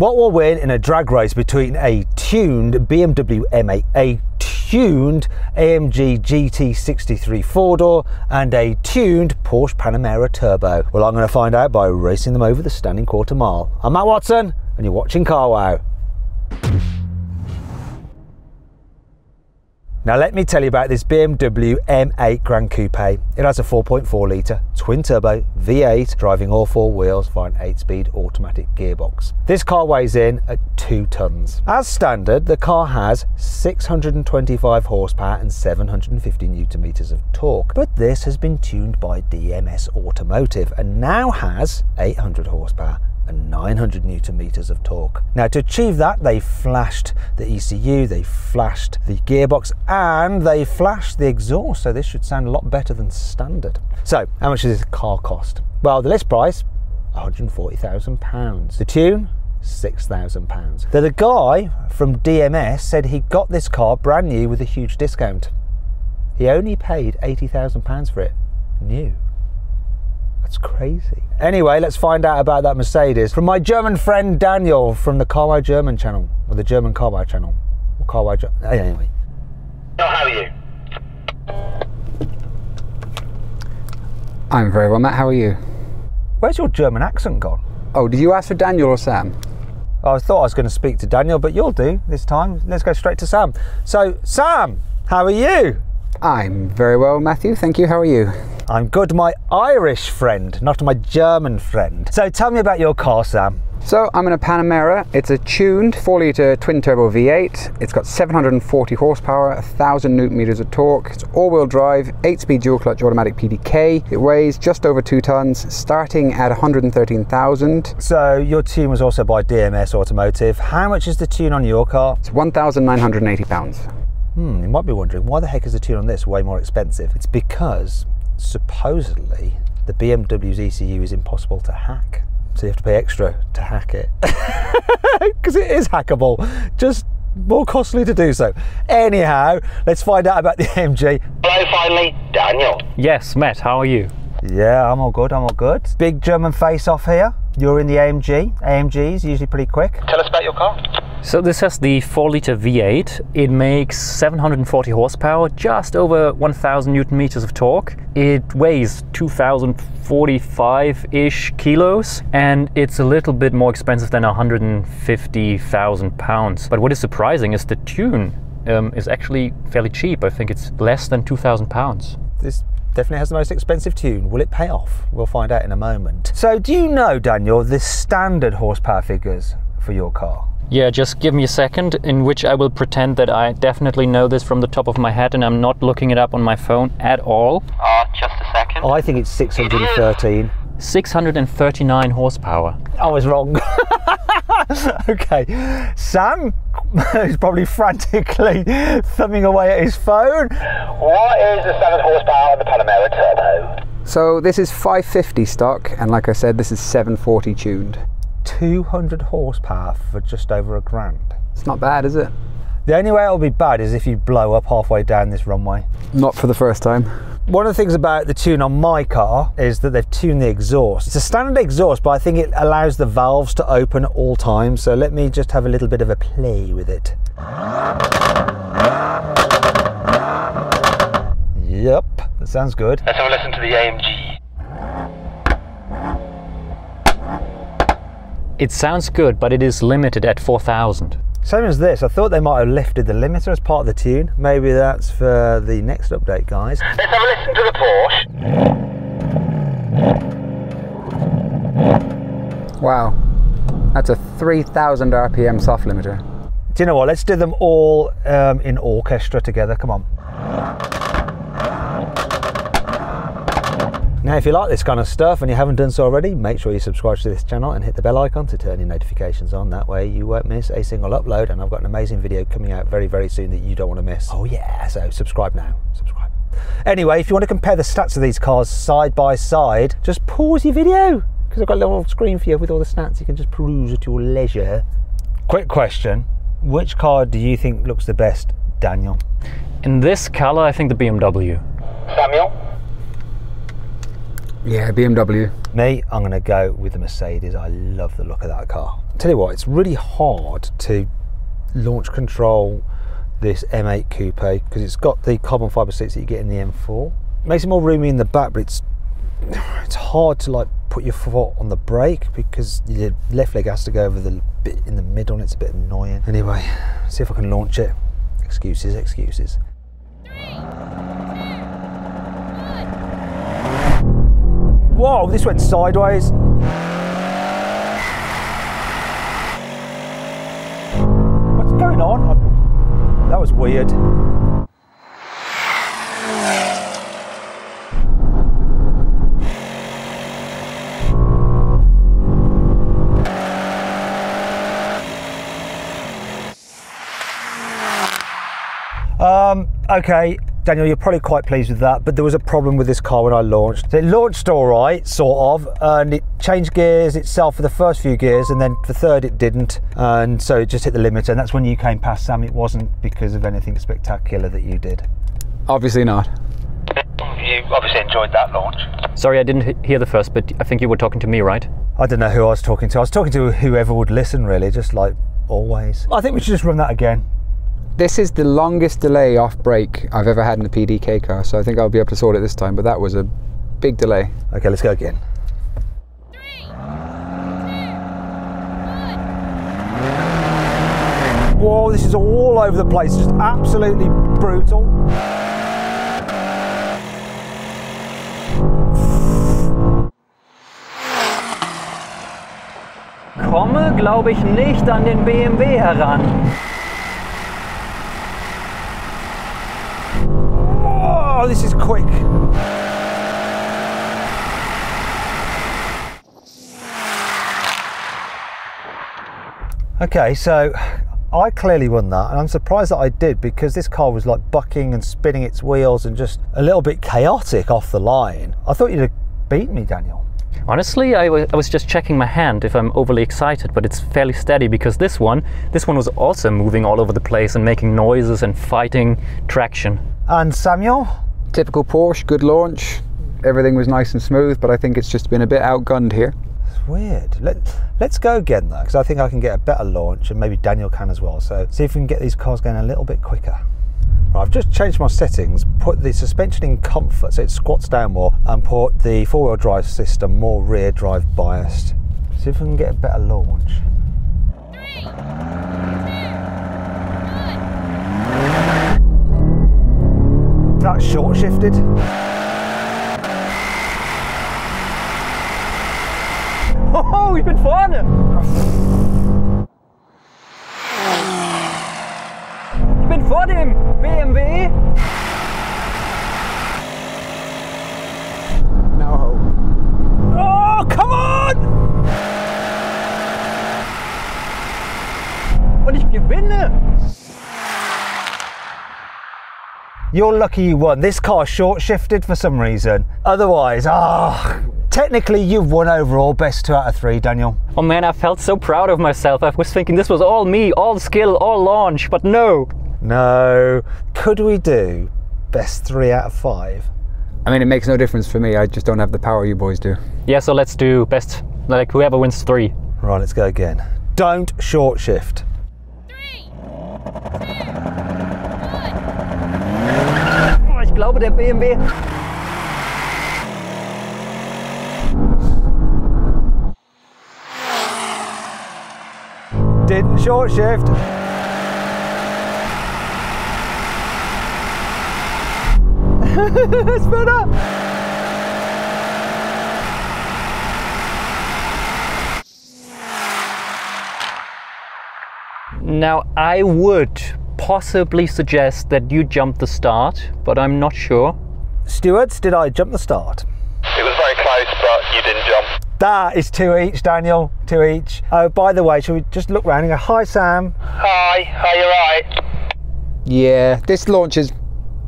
What will win in a drag race between a tuned BMW M8, a tuned AMG GT63 4-door and a tuned Porsche Panamera Turbo? Well, I'm going to find out by racing them over the standing quarter mile. I'm Matt Watson and you're watching CarWow. Now let me tell you about this BMW M8 Grand Coupe. It has a 4.4 litre twin turbo V8 driving all four wheels via an 8-speed automatic gearbox. This car weighs in at 2 tons. As standard, the car has 625 horsepower and 750 newton meters of torque, but this has been tuned by DMS Automotive and now has 800 horsepower and 900 newton meters of torque. Now to achieve that, they flashed the ECU, they flashed the gearbox, and they flashed the exhaust, so this should sound a lot better than standard. So how much does this car cost? Well, the list price, £140,000. The tune, £6,000. Now the guy from DMS said he got this car brand new with a huge discount. He only paid £80,000 for it, new. That's crazy. Anyway, let's find out about that Mercedes from my German friend Daniel from the CarWow German channel, or the German CarWow channel, or CarWow German. Anyway. So how are you? I'm very well, Matt. How are you? Where's your German accent gone? Oh, did you ask for Daniel or Sam? I thought I was going to speak to Daniel, but you'll do this time. Let's go straight to Sam. So, Sam, how are you? I'm very well, Matthew. Thank you. How are you? I'm good, my Irish friend, not my German friend. So tell me about your car, Sam. So I'm in a Panamera. It's a tuned 4-litre twin-turbo V8. It's got 740 horsepower, 1,000 newton-meters of torque. It's all-wheel drive, 8-speed dual-clutch automatic PDK. It weighs just over 2 tonnes, starting at 113,000. So your tune was also by DMS Automotive. How much is the tune on your car? It's £1,980. You might be wondering, why the heck is the tune on this way more expensive? It's because supposedly the BMW's ECU is impossible to hack, so you have to pay extra to hack it, because it is hackable, just more costly to do so. Anyhow, let's find out about the AMG. Hello, finally, Daniel. Yes, Matt, how are you? Yeah, I'm all good, I'm all good. Big German face-off here. You're in the AMG. AMG's usually pretty quick. Tell us about your car. So this has the 4-litre V8. It makes 740 horsepower, just over 1,000 newton meters of torque. It weighs 2,045-ish kilos, and it's a little bit more expensive than £150,000. But what is surprising is the tune is actually fairly cheap. I think it's less than £2,000. This definitely has the most expensive tune. Will it pay off? We'll find out in a moment. So do you know, Daniel, the standard horsepower figures for your car? Yeah, just give me a second in which I will pretend that I definitely know this from the top of my head and I'm not looking it up on my phone at all. Just a second. Oh, I think it's 613. 639 horsepower. I was wrong. Okay, Sam is probably frantically thumbing away at his phone. What is the standard horsepower of the Panamera Turbo? So this is 550 stock, and like I said, this is 740 tuned. 200 horsepower for just over £1,000. It's not bad, is it? The only way it'll be bad is if you blow up halfway down this runway. Not for the first time. One of the things about the tune on my car is that they've tuned the exhaust. It's a standard exhaust, but I think it allows the valves to open at all times. So let me just have a little bit of a play with it. Yep, that sounds good. Let's have a listen to the AMG. It sounds good, but it is limited at 4,000. Same as this. I thought they might have lifted the limiter as part of the tune. Maybe that's for the next update, guys. Let's have a listen to the Porsche. Wow, that's a 3,000 RPM soft limiter. Do you know what? Let's do them all in orchestra together. Come on. Now, if you like this kind of stuff and you haven't done so already, make sure you subscribe to this channel and hit the bell icon to turn your notifications on. That way you won't miss a single upload, and I've got an amazing video coming out very, very soon that you don't want to miss. Oh yeah, so subscribe now, subscribe. Anyway, if you want to compare the stats of these cars side by side, just pause your video, because I've got a little screen for you with all the stats. You can just peruse at your leisure. Quick question, which car do you think looks the best, Daniel? In this colour, I think the BMW. Samuel? Yeah, BMW. Me, I'm going to go with the Mercedes. I love the look of that car. tell you what, it's really hard to launch control this M8 Coupe because it's got the carbon fibre seats that you get in the M4. It makes it more roomy in the back, but it's hard to like put your foot on the brake because your left leg has to go over the bit in the middle and it's a bit annoying. Anyway, see if I can launch it. Excuses, excuses. 3, 2, 1. Whoa, this went sideways. What's going on? That was weird. Okay, Daniel, you're probably quite pleased with that, but there was a problem with this car when I launched. It launched all right, sort of, and it changed gears itself for the first few gears, and then for the third it didn't, and so it just hit the limiter, and that's when you came past, Sam. It wasn't because of anything spectacular that you did. Obviously not. You obviously enjoyed that launch. Sorry, I didn't hear the first bit. I think you were talking to me, right? I don't know who I was talking to. I was talking to whoever would listen, really, just like always. I think we should just run that again. This is the longest delay off brake I've ever had in a PDK car, so I think I'll be able to sort it this time, but that was a big delay. Okay, let's go again. 3, 2, 1. Whoa, this is all over the place, just absolutely brutal. Komme, glaube ich, nicht an den BMW heran. Oh, this is quick. Okay, so I clearly won that, and I'm surprised that I did because this car was like bucking and spinning its wheels and just a little bit chaotic off the line. I thought you'd have beat me, Daniel. Honestly, I was just checking my hand if I'm overly excited, but it's fairly steady because this one was also moving all over the place and making noises and fighting traction. And Samuel? Typical Porsche, good launch. Everything was nice and smooth, but I think it's just been a bit outgunned here. It's weird. Let's go again though, because I think I can get a better launch and maybe Daniel can as well. So see if we can get these cars going a little bit quicker. Right, I've just changed my settings, put the suspension in comfort so it squats down more and put the four-wheel drive system more rear drive biased. See if we can get a better launch. 3, 2, 1. That short shifted. Oh, ich bin vorne! Ich bin vor dem BMW! No. Oh, come on! Und ich gewinne! You're lucky you won. This car short shifted for some reason. Otherwise, ah. Oh. Technically, you've won overall, best 2 out of 3, Daniel. Oh man, I felt so proud of myself. I was thinking this was all me, all skill, all launch, but no. No. Could we do best 3 out of 5? I mean, it makes no difference for me. I just don't have the power you boys do. Yeah, so let's do best, like whoever wins 3. Right, let's go again. Don't short shift. 3, 2, 1. Oh, ich glaube, der BMW... Didn't short shift. It's better. Now I would possibly suggest that you jump the start, but I'm not sure. Stewards, did I jump the start? It was very close, but you didn't jump. That is 2 each, Daniel, 2 each. Oh, by the way, shall we just look round and go, hi, Sam. Hi, are you alright? Yeah, this launches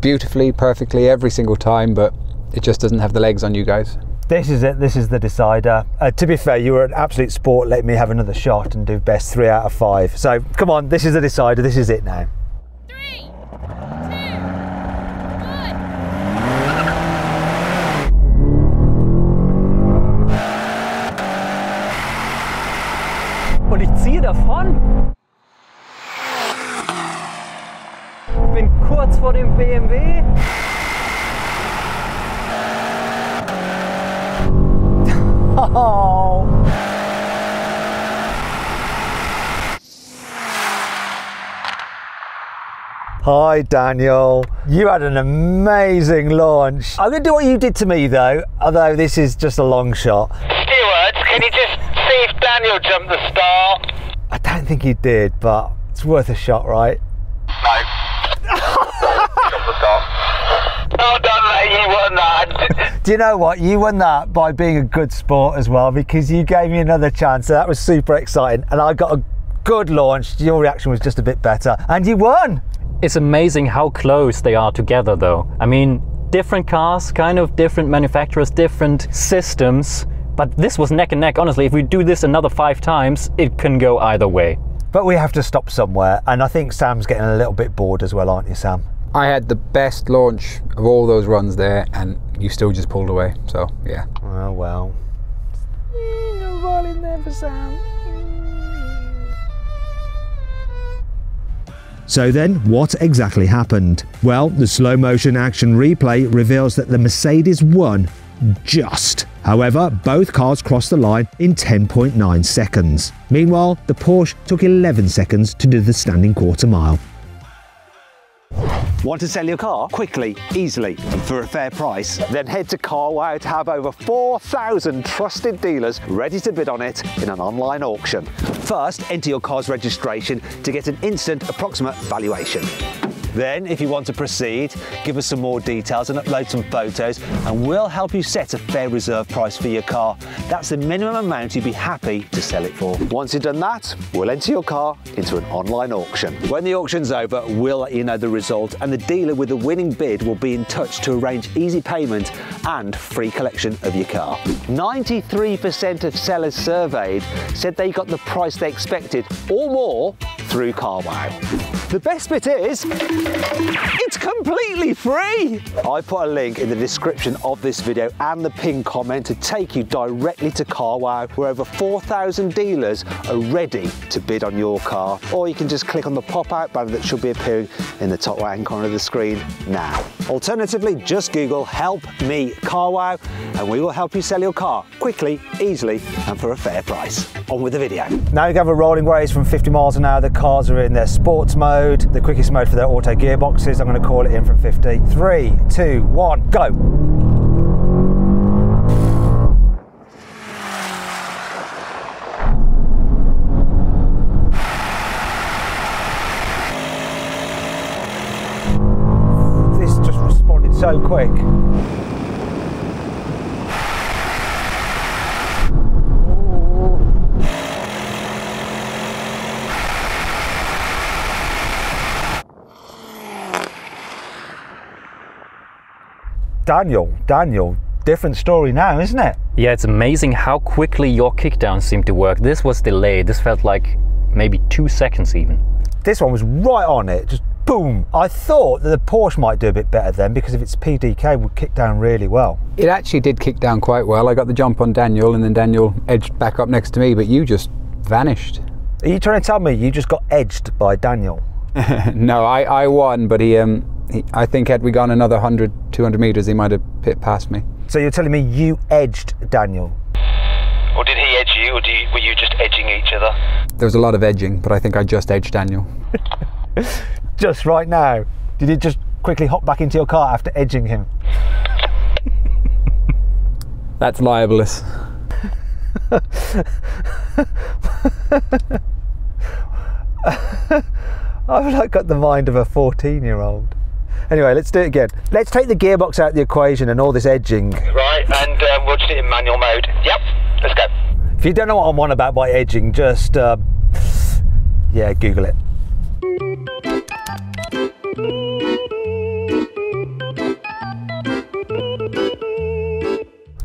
beautifully, perfectly every single time, but it just doesn't have the legs on you guys. This is it, this is the decider. To be fair, you were an absolute sport, let me have another shot and do best 3 out of 5. So, come on, this is the decider, this is it now. 3, 2, 1. on. Ich bin kurz vor dem BMW. Oh. Hi Daniel, you had an amazing launch. I'm going to do what you did to me though, although this is just a long shot. Stewart, can you just see if Daniel jumped the star? I don't think he did, but it's worth a shot, right? No. Well done mate, you won that. Do you know what, you won that by being a good sport as well, because you gave me another chance, so that was super exciting and I got a good launch. Your reaction was just a bit better and you won. It's amazing how close they are together though. I mean, different cars, kind of different manufacturers, different systems, but this was neck and neck. Honestly, if we do this another 5 times, it can go either way. But we have to stop somewhere, and I think Sam's getting a little bit bored as well, aren't you, Sam? I had the best launch of all those runs there, and you still just pulled away, so yeah. Oh well. No roll in there for Sam. So then, what exactly happened? Well, the slow motion action replay reveals that the Mercedes won, just. However, both cars crossed the line in 10.9 seconds. Meanwhile, the Porsche took 11 seconds to do the standing quarter mile. Want to sell your car quickly, easily, and for a fair price? Then head to carwow to have over 4,000 trusted dealers ready to bid on it in an online auction. First, enter your car's registration to get an instant approximate valuation. Then, if you want to proceed, give us some more details and upload some photos, and we'll help you set a fair reserve price for your car. That's the minimum amount you'd be happy to sell it for. Once you've done that, we'll enter your car into an online auction. When the auction's over, we'll let you know the result, and the dealer with the winning bid will be in touch to arrange easy payment and free collection of your car. 93% of sellers surveyed said they got the price they expected or more through carwow. The best bit is, it's completely free! I put a link in the description of this video and the pinned comment to take you directly to carwow, where over 4,000 dealers are ready to bid on your car. Or you can just click on the pop-out banner that should be appearing in the top right-hand corner of the screen now. Alternatively, just Google Help Me carwow and we will help you sell your car quickly, easily and for a fair price. On with the video. Now you have a rolling race from 50 miles an hour. The cars are in their sports mode, the quickest mode for their auto gearboxes. I'm going to call it in from 50. 3, 2, 1, go! This just responded so quick. Daniel, different story now, isn't it? Yeah, it's amazing how quickly your kickdowns seem to work. This was delayed. This felt like maybe 2 seconds even. This one was right on it, just boom. I thought that the Porsche might do a bit better then, because if it's PDK, would kick down really well. It actually did kick down quite well. I got the jump on Daniel and then Daniel edged back up next to me, but you just vanished. Are you trying to tell me you just got edged by Daniel? No, I won, but I think had we gone another 100, 200 metres, he might have pit past me. So you're telling me you edged Daniel? Or did he edge you, or were you just edging each other? There was a lot of edging, but I think I just edged Daniel. Just right now? Did you just quickly hop back into your car after edging him? That's libelous. I've like got the mind of a 14-year-old. Anyway, let's do it again. Let's take the gearbox out of the equation and all this edging. Right, and we'll just do it in manual mode. Yep, let's go. If you don't know what I'm on about by edging, just, yeah, Google it.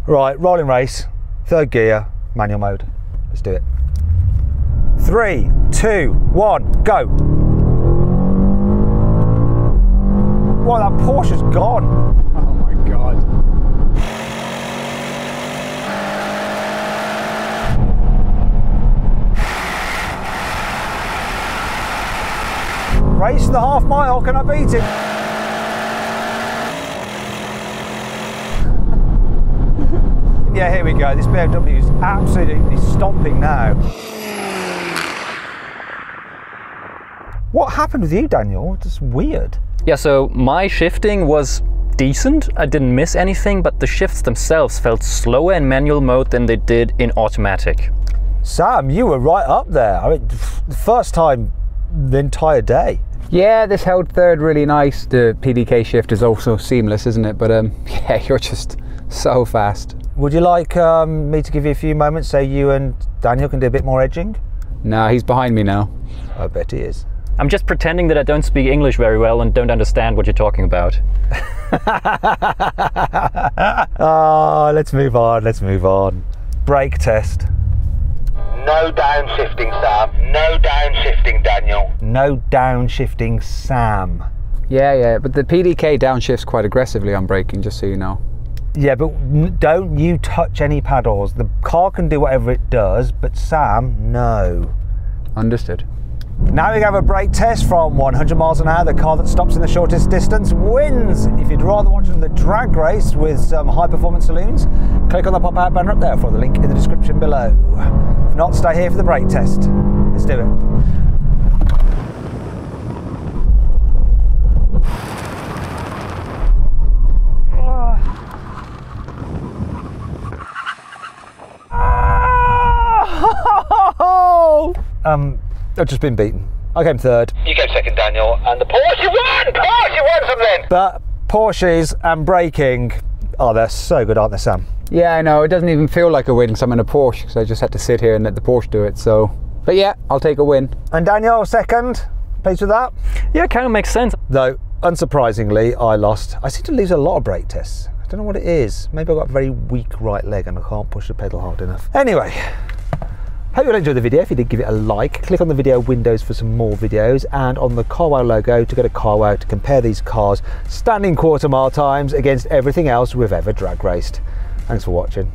Right, rolling race, 3rd gear, manual mode. Let's do it. 3, 2, 1, go. Wow, that Porsche's gone. Oh my God. Race the half mile, can I beat it? Yeah, here we go. This BMW is absolutely stomping now. What happened with you, Daniel? It's weird. Yeah, so my shifting was decent. I didn't miss anything, but the shifts themselves felt slower in manual mode than they did in automatic. Sam, you were right up there. I mean, the first time the entire day. Yeah, this held third really nice. The PDK shift is also seamless, isn't it? But yeah, you're just so fast. Would you like me to give you a few moments so you and Daniel can do a bit more edging? Nah, he's behind me now. I bet he is. I'm just pretending that I don't speak English very well and don't understand what you're talking about. Oh, let's move on, let's move on. Brake test. No downshifting, Sam. No downshifting, Daniel. No downshifting, Sam. Yeah, but the PDK downshifts quite aggressively on braking, just so you know. Yeah, but don't you touch any paddles. The car can do whatever it does, but Sam, no. Understood. Now we have a brake test from 100 miles an hour. The car that stops in the shortest distance wins. If you'd rather watch another drag race with some high-performance saloons, click on the pop-out banner up there for the link in the description below. If not, stay here for the brake test. Let's do it. I've just been beaten. I came third. You came second, Daniel, and the Porsche won! Porsche won something! But Porsches and braking, oh, they're so good, aren't they, Sam? Yeah, I know. It doesn't even feel like a win because I'm in a Porsche, because I just had to sit here and let the Porsche do it, so... But yeah, I'll take a win. And Daniel, second. Pleased with that? Yeah, it kind of makes sense. Though, unsurprisingly, I lost. I seem to lose a lot of brake tests. I don't know what it is. Maybe I've got a very weak right leg and I can't push the pedal hard enough. Anyway. Hope you all enjoyed the video. If you did, give it a like. Click on the video windows for some more videos and on the carwow logo to go to carwow to compare these cars' standing quarter mile times against everything else we've ever drag raced. Thanks for watching.